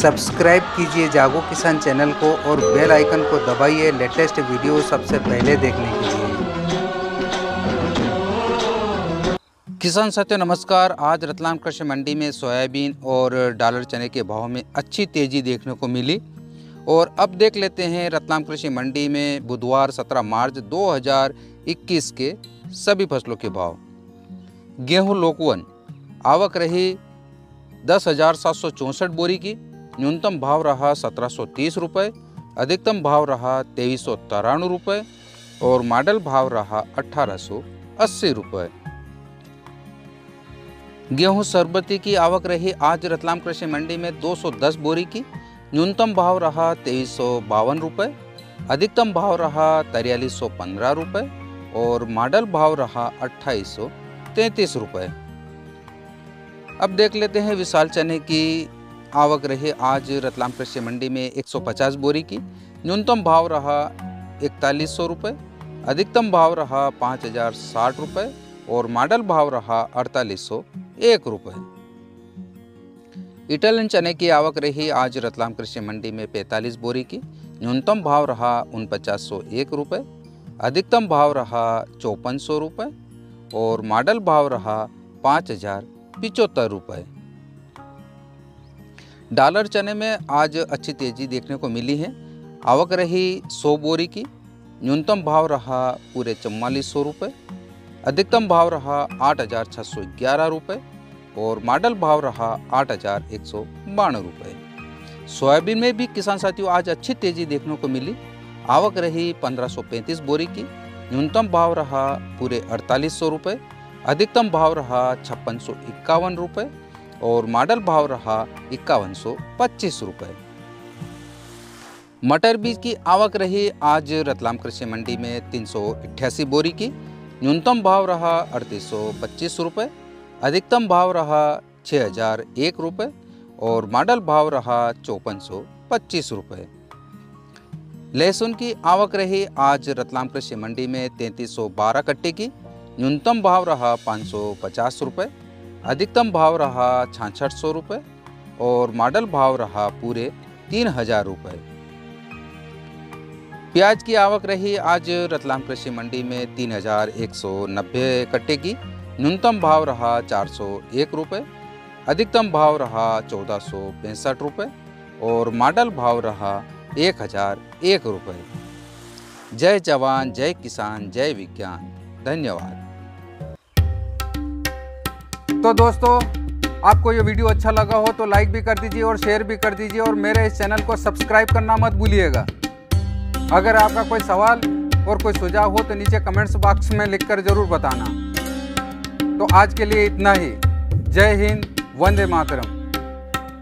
Subscribe कीजिए जागो किसान चैनल को और बेल आइकन को दबाइए लेटेस्ट वीडियो सबसे पहले देखने के लिए। किसान साथियों नमस्कार। आज रतलाम कृषि मंडी में सोयाबीन और डॉलर चने के भाव में अच्छी तेज़ी देखने को मिली। और अब देख लेते हैं रतलाम कृषि मंडी में बुधवार 17 मार्च 2021 के सभी फसलों के भाव। गेहूं लोकवन आवक रही 10,764 बोरी की, न्यूनतम भाव रहा 1,730 रुपये, अधिकतम भाव रहा 2,393 रुपये और मॉडल भाव रहा 1,880 रुपये। गेहूं सरबती की आवक रही आज रतलाम कृषि मंडी में 210 बोरी की, न्यूनतम भाव रहा 2,352 रुपये, अधिकतम भाव रहा 4,315 रुपये और मॉडल भाव रहा 2,833 रुपये। अब देख लेते हैं विशाल चने की आवक रही आज रतलाम कृषि मंडी में 150 बोरी की, न्यूनतम भाव रहा 4,100 रुपये, अधिकतम भाव रहा 5,060 रुपये और मॉडल भाव रहा 4,801 रुपये। इटालियन चने की आवक रही आज रतलाम कृषि मंडी में 45 बोरी की, न्यूनतम भाव रहा 4,901 रुपये, अधिकतम भाव रहा 5,400 रुपये और मॉडल भाव रहा 5,075 रुपये। डॉलर चने में आज अच्छी तेज़ी देखने को मिली है। आवक रही 100 बोरी की, न्यूनतम भाव रहा पूरे 4,400 रुपये, अधिकतम भाव रहा 8,611 रुपये और मॉडल भाव रहा 8,192 रुपये। सोयाबीन में भी किसान साथियों आज अच्छी तेज़ी देखने को मिली। आवक रही 1,535 बोरी की, न्यूनतम भाव रहा पूरे 4,800 रुपये, अधिकतम भाव रहा 5,651 रुपये और मॉडल भाव रहा 5,125 रुपये। मटर बीज की आवक रही आज रतलाम कृषि मंडी में 388 बोरी की, न्यूनतम भाव रहा 3,825 रुपये, अधिकतम भाव रहा 6,001 रुपये और मॉडल भाव रहा 5,425 रुपये। लहसुन की आवक रही आज रतलाम कृषि मंडी में 3,312 कट्टे की, न्यूनतम भाव रहा 550 रुपये, अधिकतम भाव रहा 6,600 रुपये और मॉडल भाव रहा पूरे 3,000 रुपये। प्याज की आवक रही आज रतलाम कृषि मंडी में 3,190 कट्टे की, न्यूनतम भाव रहा 401 रुपये, अधिकतम भाव रहा 1,465 रुपये और मॉडल भाव रहा 1,001 रुपये। जय जवान, जय किसान, जय विज्ञान। धन्यवाद। तो दोस्तों आपको ये वीडियो अच्छा लगा हो तो लाइक भी कर दीजिए और शेयर भी कर दीजिए और मेरे इस चैनल को सब्सक्राइब करना मत भूलिएगा। अगर आपका कोई सवाल और कोई सुझाव हो तो नीचे कमेंट्स बॉक्स में लिखकर जरूर बताना। तो आज के लिए इतना ही। जय हिंद, वंदे मातरम।